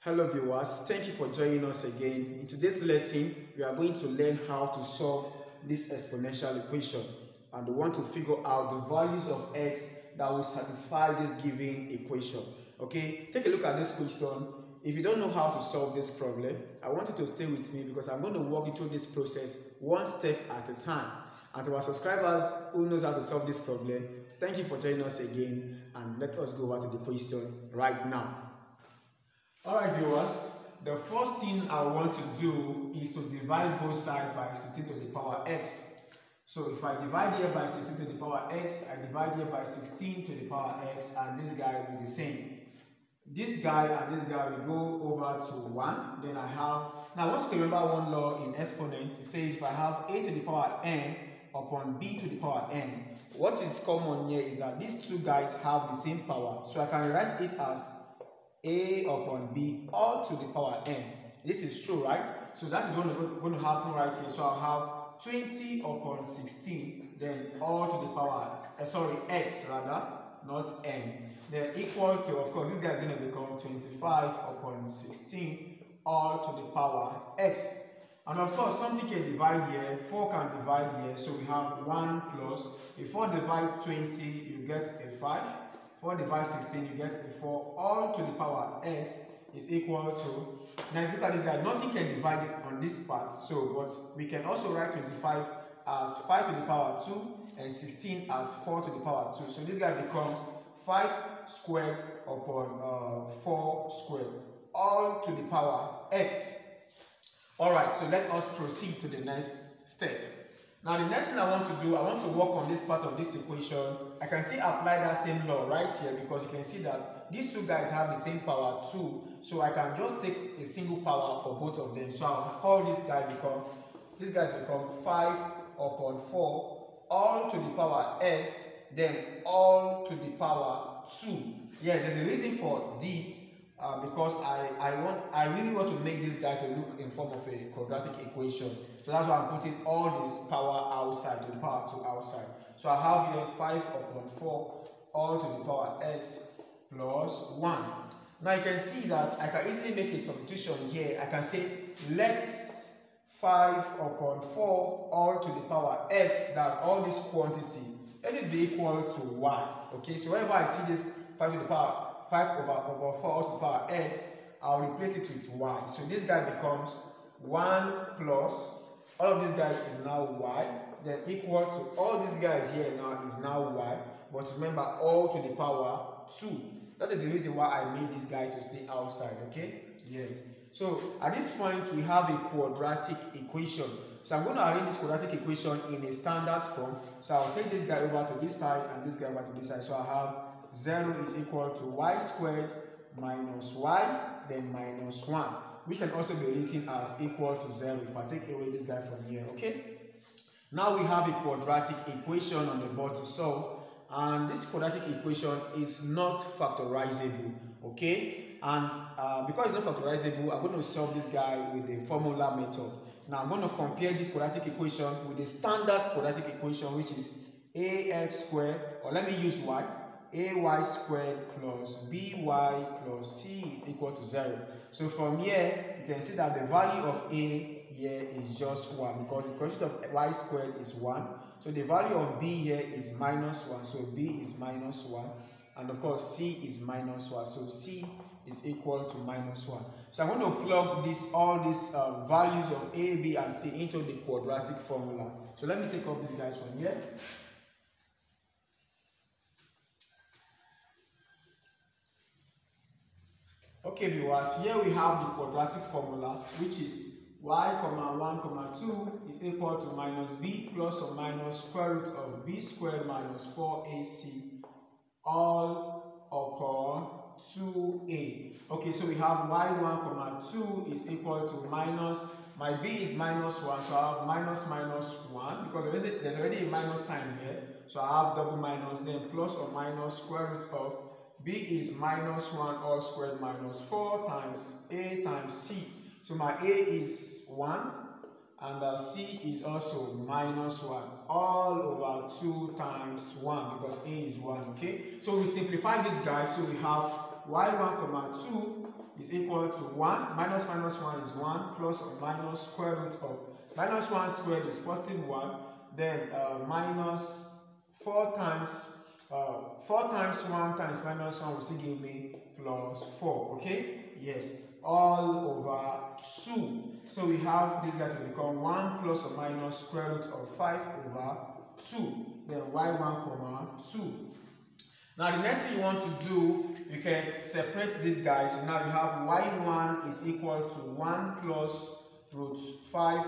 Hello viewers, thank you for joining us again. In today's lesson, we are going to learn how to solve this exponential equation, and we want to figure out the values of x that will satisfy this given equation. Okay, take a look at this question. If you don't know how to solve this problem, I want you to stay with me because I'm going to walk you through this process one step at a time. And to our subscribers who knows how to solve this problem, thank you for joining us again, and let us go over to the question right now. Alright viewers, the first thing I want to do is to divide both sides by 16 to the power x. So if I divide here by 16 to the power x, I divide here by 16 to the power x, and this guy will be the same. This guy and this guy will go over to 1. Then I have, now I want you to remember one law in exponents. It says if I have a to the power n upon b to the power n, what is common here is that these two guys have the same power. So I can write it as a upon b all to the power n. This is true, right? So that is what is going to happen right here. So I'll have 20 upon 16, then all to the power x rather, not n, then equal to, of course this guy is going to become 25 upon 16 all to the power x. And of course something can divide here, 4 can divide here, so we have 1 plus, if 4 divide 20 you get a 5, 4 divided 16 you get a 4 all to the power x is equal to, now if you look at this guy, nothing can divide it on this part, so but we can also write 25 as 5 to the power 2 and 16 as 4 to the power 2. So this guy becomes 5 squared upon 4 squared all to the power x. Alright, so let us proceed to the next step. Now the next thing I want to do, I want to work on this part of this equation. I can still apply that same law right here because you can see that these two guys have the same power too. So I can just take a single power for both of them. So I'll call this guy become, these guys become 5 upon 4 all to the power x, then all to the power 2. Yes, there's a reason for this. Because I really want to make this guy to look in form of a quadratic equation. So that's why I'm putting all this power outside, the power 2 outside. So I have here 5 upon 4 all to the power x plus 1. Now you can see that I can easily make a substitution here. I can say let 5 upon 4 all to the power x, that all this quantity, let it be equal to 1. Okay, so whenever I see this 5 to the power 5 over 4 all to the power x, I'll replace it with y. So this guy becomes 1 plus, all of these guys is now y, then equal to, all these guys here now is now y, but remember all to the power 2. That is the reason why I made this guy to stay outside, okay? Yes. So at this point, we have a quadratic equation. So I'm going to arrange this quadratic equation in a standard form. So I'll take this guy over to this side and this guy over to this side. So I have 0 is equal to y squared minus y, then minus 1, which can also be written as equal to 0 if I take away this guy from here, okay? Now we have a quadratic equation on the board to solve, and this quadratic equation is not factorizable, okay? And because it's not factorizable, I'm going to solve this guy with the formula method. Now I'm going to compare this quadratic equation with the standard quadratic equation, which is ax squared, or let me use y, ay squared plus by plus c is equal to 0. So from here, you can see that the value of a here is just 1 because the coefficient of y squared is 1. So the value of b here is minus 1. So b is minus 1. And of course, c is minus 1. So c is equal to minus 1. So I'm going to plug this, all these values of a, b, and c into the quadratic formula. So let me take off these guys from here. Okay viewers, here we have the quadratic formula, which is y comma 1 comma 2 is equal to minus b plus or minus square root of b squared minus 4ac all upon 2a. Okay, so we have y1 comma 2 is equal to minus, my b is minus 1, so I have minus minus 1 because there's already a minus sign here, so I have double minus, then plus or minus square root of b is minus 1 all squared minus 4 times a times c. So my a is 1 and c is also minus 1 all over 2 times 1 because a is 1, okay? So we simplify this guy, so we have y1 comma 2 is equal to 1. Minus minus 1 is 1 plus or minus square root of minus 1 squared is positive 1. Then minus 4 times 4 times 1 times minus 1 will still give me plus 4. Okay? Yes. All over 2. So we have this guy to become 1 plus or minus square root of 5 over 2. Then y1 comma 2. Now the next thing you want to do, you can separate these guys. Now you have y1 is equal to 1 plus root 5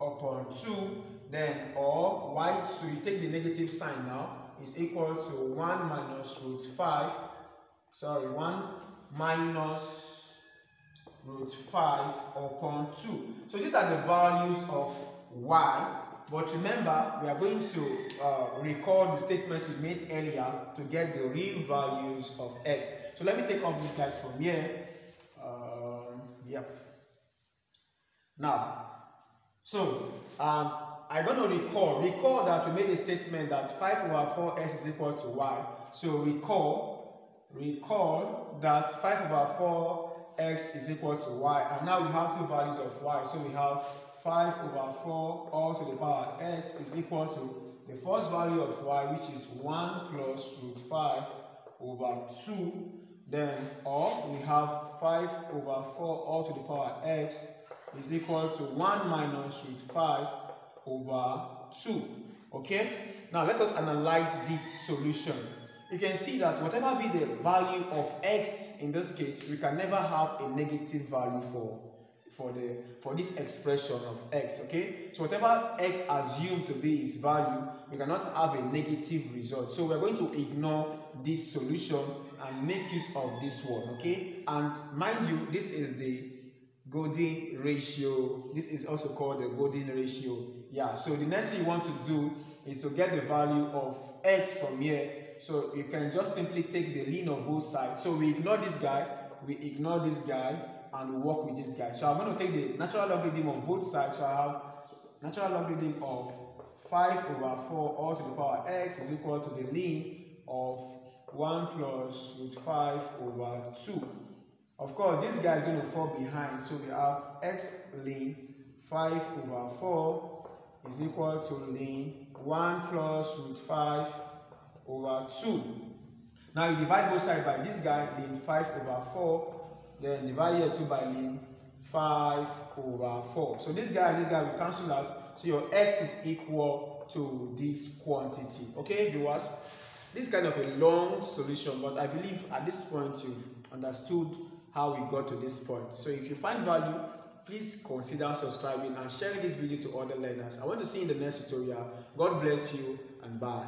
upon 2. Then or y2, you take the negative sign now, is equal to 1 minus root 5. Sorry, 1 minus root 5 upon 2. So these are the values of y. But remember, we are going to recall the statement we made earlier to get the real values of x. So let me take off these guys from here. Yep. Now, so I'm going to recall. Recall that we made a statement that 5 over 4x is equal to y. So recall that 5 over 4x is equal to y. And now we have two values of y. So we have 5 over 4 all to the power x is equal to the first value of y, which is 1 plus root 5 over 2. Then or we have 5 over 4 all to the power x is equal to 1 minus root 5 over 2. Okay, now let us analyze this solution. You can see that whatever be the value of x in this case, we can never have a negative value for this expression of x. Okay, so whatever x assumed to be its value, we cannot have a negative result. So we're going to ignore this solution and make use of this one. Okay, and mind you, this is the Golden ratio. This is also called the Golden ratio. Yeah, so the next thing you want to do is to get the value of x from here. So you can just simply take the ln of both sides. So we ignore this guy, and we work with this guy. So I'm going to take the natural logarithm of both sides. So I have natural logarithm of 5 over 4 all to the power x is equal to the ln of 1 plus root 5 over 2. Of course, this guy is going to fall behind. So we have x ln 5 over 4 is equal to ln 1 plus root 5 over 2. Now you divide both sides by this guy, ln 5 over 4. Then divide here 2 by ln 5 over 4. So this guy and this guy will cancel out. So your x is equal to this quantity. Okay, viewers? This is kind of a long solution, but I believe at this point you've understood how we got to this point. So if you find value, please consider subscribing and sharing this video to other learners. I want to see you in the next tutorial. God bless you and bye.